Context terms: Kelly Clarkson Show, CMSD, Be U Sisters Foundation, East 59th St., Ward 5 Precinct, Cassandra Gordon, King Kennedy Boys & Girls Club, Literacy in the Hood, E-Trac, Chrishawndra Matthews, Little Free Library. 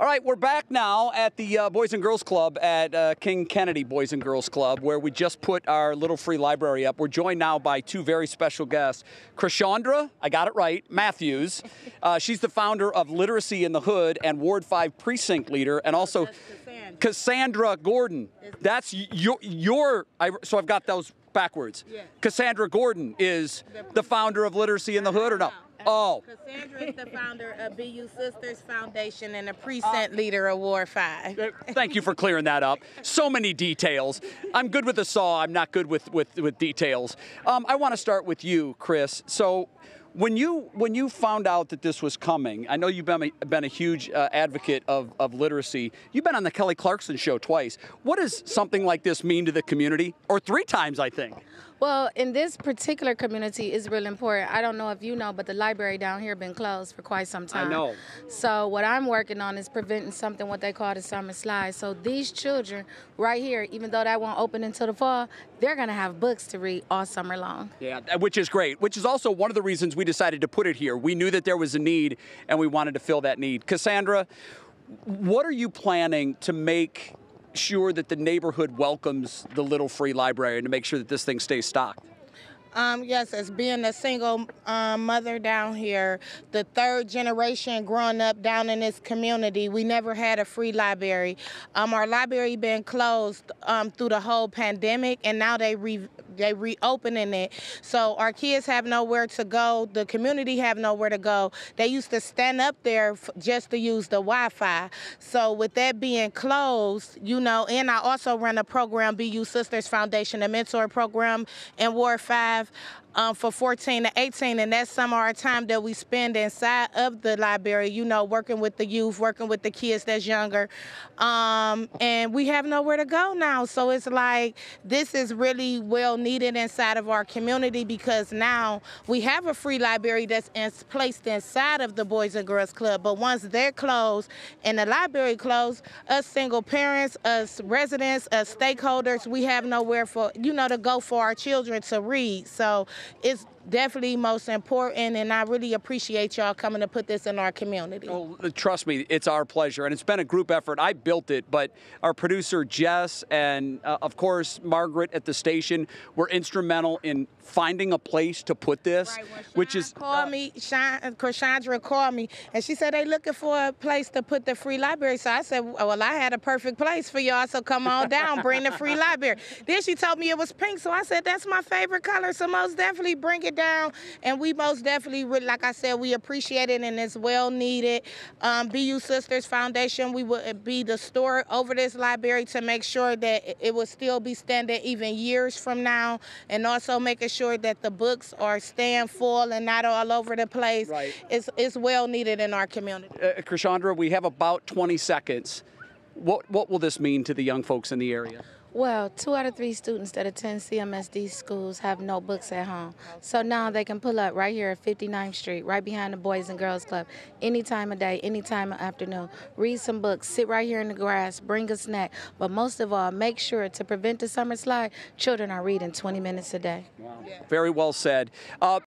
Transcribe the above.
All right, we're back now at the Boys and Girls Club at King Kennedy Boys and Girls Club, where we just put our Little Free Library up. We're joined now by two very special guests. Chrishawndra, I got it right, Matthews. She's the founder of Literacy in the Hood and Ward 5 Precinct Leader, and also Cassandra Gordon. That's so I've got those backwards. Yeah. Cassandra Gordon is the founder of Literacy in the Hood, or no? Oh. Cassandra is the founder of Be U Sisters Foundation and a precinct leader of Ward 5. Thank you for clearing that up. So many details. I'm good with a saw. I'm not good with details. I want to start with you, Chris. So when you found out that this was coming, I know you've been a huge advocate of literacy. You've been on the Kelly Clarkson Show twice. What does something like this mean to the community? Or three times, I think. Well, in this particular community, it's really important. I don't know if you know, but the library down here been closed for quite some time. I know. So what I'm working on is preventing something, what they call the summer slide. So these children right here, even though that won't open until the fall, they're going to have books to read all summer long. Yeah, which is great, which is also one of the reasons we decided to put it here. We knew that there was a need, and we wanted to fill that need. Cassandra, what are you planning to make sure that the neighborhood welcomes the Little Free Library and to make sure that this thing stays stocked? Yes, as being a single mother down here, the third generation growing up down in this community, we never had a free library. Our library been closed through the whole pandemic, and now they reopening it. So our kids have nowhere to go. The community have nowhere to go. They used to stand up there just to use the Wi-Fi. So with that being closed, you know, and I also run a program, Be U Sisters Foundation, a mentor program in Ward 5. For 14 to 18, and that's some of our time that we spend inside of the library, you know, working with the youth, working with the kids that's younger, and we have nowhere to go now. So it's like this is really well needed inside of our community, because now we have a free library that's placed inside of the Boys and Girls Club, but once they're closed and the library closed, us single parents, us residents, us stakeholders, we have nowhere for, you know, to go for our children to read. So it's definitely most important, and I really appreciate y'all coming to put this in our community. Oh, trust me, it's our pleasure, and it's been a group effort. I built it, but our producer Jess and of course Margaret at the station were instrumental in finding a place to put this, right, well, which is Chrishawndra called me, and she said they looking for a place to put the free library. So I said, well, I had a perfect place for y'all, so come on down, bring the free library. Then she told me it was pink, so I said that's my favorite color, so most definitely bring it down, and we most definitely, like I said, we appreciate it, and it's well needed. Be U Sisters Foundation, we would be the store over this library to make sure that it will still be standing even years from now, and also making sure that the books are staying full and not all over the place. Right. It's well needed in our community. Chrishawndra, we have about 20 seconds. What will this mean to the young folks in the area? Well, 2 out of 3 students that attend CMSD schools have no books at home. So now they can pull up right here at 59th Street, right behind the Boys and Girls Club, any time of day, any time of afternoon. Read some books, sit right here in the grass, bring a snack. But most of all, make sure to prevent the summer slide. Children are reading 20 minutes a day. Wow. Very well said.